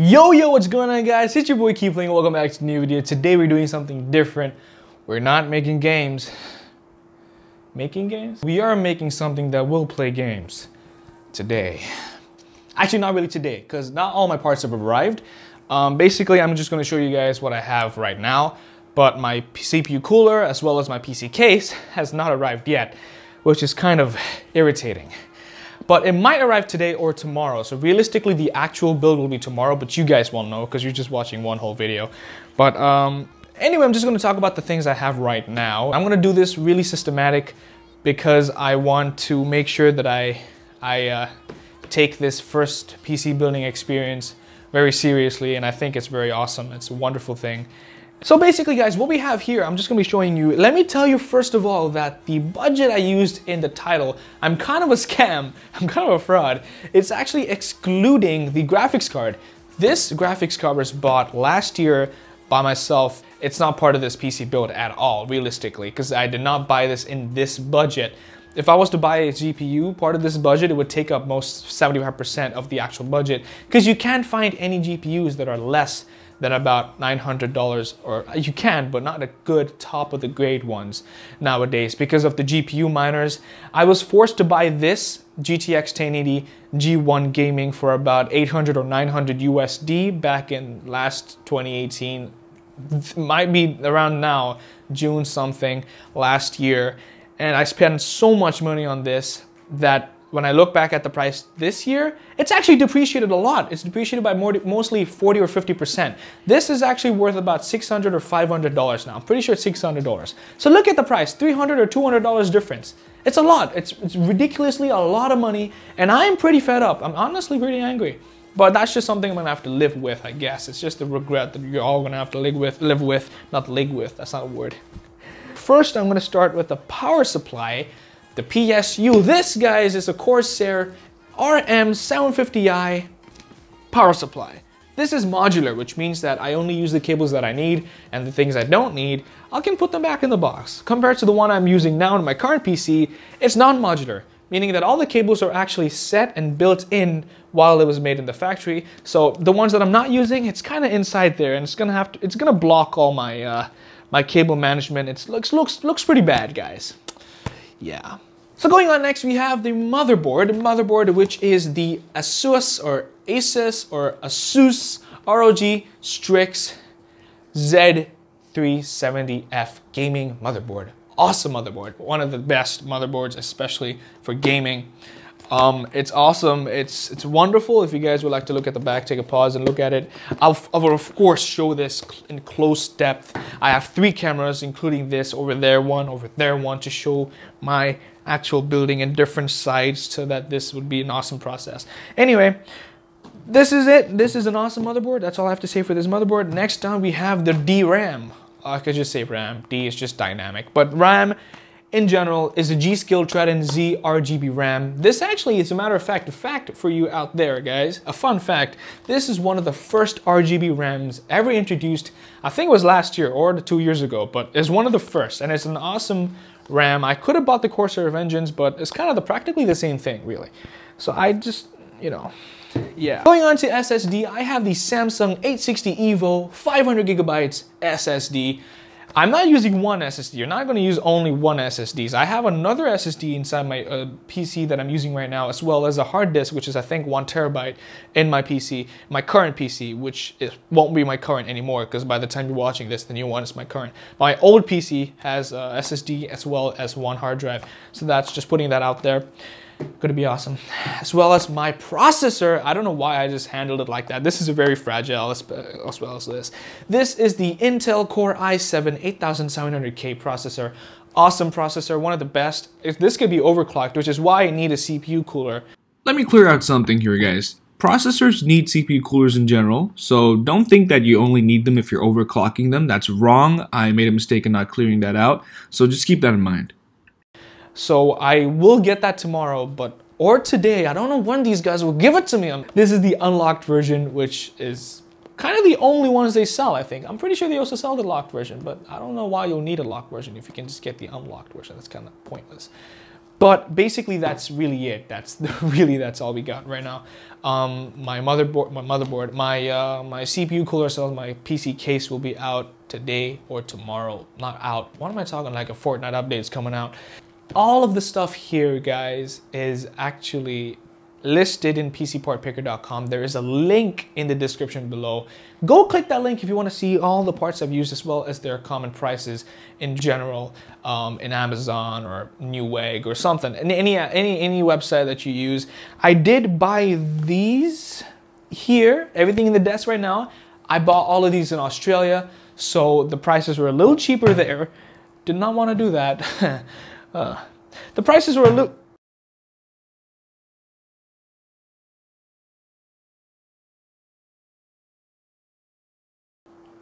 Yo, what's going on, guys? It's your boy KeepLaying. Welcome back to the new video. Today we're doing something different. We're not making games. Making games? We are making something that will play games today. Actually, not really today, because not all my parts have arrived. Basically, I'm just going to show you guys what I have right now, but my CPU cooler as well as my PC case has not arrived yet, which is kind of irritating. But it might arrive today or tomorrow. So realistically, the actual build will be tomorrow, but you guys won't know because you're just watching one whole video. But anyway, I'm just going to talk about the things I have right now. I'm going to do this really systematic because I want to make sure that I take this first PC building experience very seriously, and I think it's very awesome. It's a wonderful thing. So basically, guys, what we have here, I'm just going to be showing you. Let me tell you first of all that the budget I used in the title, I'm kind of a scam, I'm kind of a fraud. It's actually excluding the graphics card. This graphics card was bought last year by myself. It's not part of this PC build at all, realistically, because I did not buy this in this budget. If I was to buy a GPU part of this budget, it would take up most 75% of the actual budget, because you can't find any GPUs that are less than about $900, or you can, but not a good top of the grade ones nowadays because of the GPU miners. I was forced to buy this GTX 1080 G1 Gaming for about 800 or 900 USD back in last 2018. Might be around now, June something last year. And I spent so much money on this that when I look back at the price this year, it's actually depreciated a lot. It's depreciated by mostly 40 or 50%. This is actually worth about $600 or $500 now. I'm pretty sure it's $600. So look at the price, $300 or $200 difference. It's a lot. It's ridiculously a lot of money, and I'm pretty fed up. I'm honestly pretty angry. But that's just something I'm gonna have to live with, I guess. It's just a regret that you're all gonna have to live with, not live with, that's not a word. First, I'm gonna start with the power supply. The PSU, this, guys, is a Corsair RM750i power supply. This is modular, which means that I only use the cables that I need, and the things I don't need, I can put them back in the box. Compared to the one I'm using now in my current PC, it's non-modular, meaning that all the cables are actually set and built in while it was made in the factory. So the ones that I'm not using, it's kind of inside there, and it's gonna block all my my cable management. It looks pretty bad, guys. Yeah. So going on next, we have the motherboard, which is the Asus ROG Strix Z370F gaming motherboard. Awesome motherboard, one of the best motherboards, especially for gaming. It's awesome, it's wonderful. If you guys would like to look at the back, take a pause and look at it. I will of course show this in close depth. I have three cameras, including this over there one, to show my actual building in different sides so that this would be an awesome process. Anyway, this is it. This is an awesome motherboard. That's all I have to say for this motherboard. Next down we have the DRAM. I could just say RAM, D is just dynamic, but RAM in general is the G-Skill Trident Z RGB RAM. This actually is, a matter of fact, a fact for you out there, guys, a fun fact. This is one of the first RGB RAMs ever introduced. I think it was last year or 2 years ago, but it's one of the first, and it's an awesome RAM. I could have bought the Corsair Vengeance, but it's kind of practically the same thing, really. So I just, you know, yeah. Going on to SSD, I have the Samsung 860 EVO 500GB SSD. I'm not using one SSD. You're not going to use only one SSD. I have another SSD inside my PC that I'm using right now, as well as a hard disk, which is, I think, 1 terabyte in my PC, my current PC, which won't be my current anymore, because by the time you're watching this, the new one is my current. My old PC has a SSD as well as one hard drive. So that's just putting that out there. Gonna be awesome. As well as my processor. I don't know why I just handled it like that. This is a very fragile, as well as this. This is the Intel Core i7-8700K processor. Awesome processor, one of the best. If this could be overclocked, which is why I need a CPU cooler. Let me clear out something here, guys. Processors need CPU coolers in general, so don't think that you only need them if you're overclocking them. That's wrong. I made a mistake in not clearing that out, so just keep that in mind. So I will get that tomorrow, or today. I don't know when these guys will give it to me. This is the unlocked version, which is kind of the only ones they sell, I think. I'm pretty sure they also sell the locked version, but I don't know why you'll need a locked version if you can just get the unlocked version. That's kind of pointless. But basically, that's really it. That's all we got right now. My CPU cooler cells, my PC case will be out today or tomorrow. Not out. What am I talking? Like a fortnight update is coming out. All of the stuff here, guys, is actually listed in PCPartPicker.com. There is a link in the description below. Go click that link if you want to see all the parts I've used as well as their common prices in general in Amazon or Newegg or something. And any website that you use. I did buy these here, everything in the desk right now. I bought all of these in Australia, so the prices were a little cheaper there. Did not want to do that. The prices were a little...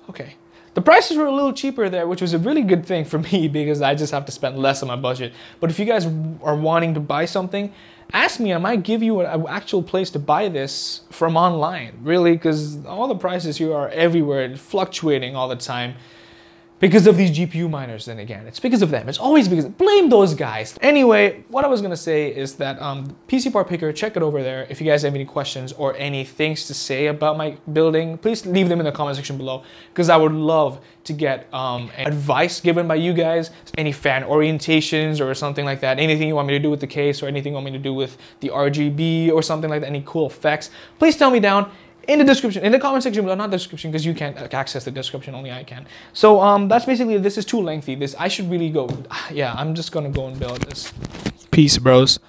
Okay. The prices were a little cheaper there, which was a really good thing for me because I just have to spend less on my budget. But if you guys are wanting to buy something, ask me. I might give you an actual place to buy this from online, really, because all the prices here are everywhere and fluctuating all the time. Because of these GPU miners, then again, it's because of them. It's always because, blame those guys. Anyway, what I was gonna say is that PC Part Picker, check it over there. If you guys have any questions or any things to say about my building, please leave them in the comment section below, because I would love to get advice given by you guys, any fan orientations or something like that, anything you want me to do with the case or anything you want me to do with the RGB or something like that, any cool effects, please tell me down in the description, in the comment section below, not the description, because you can't access the description, only I can. So that's basically, this is too lengthy. I should really go, yeah, I'm just gonna go and build this. Peace, bros.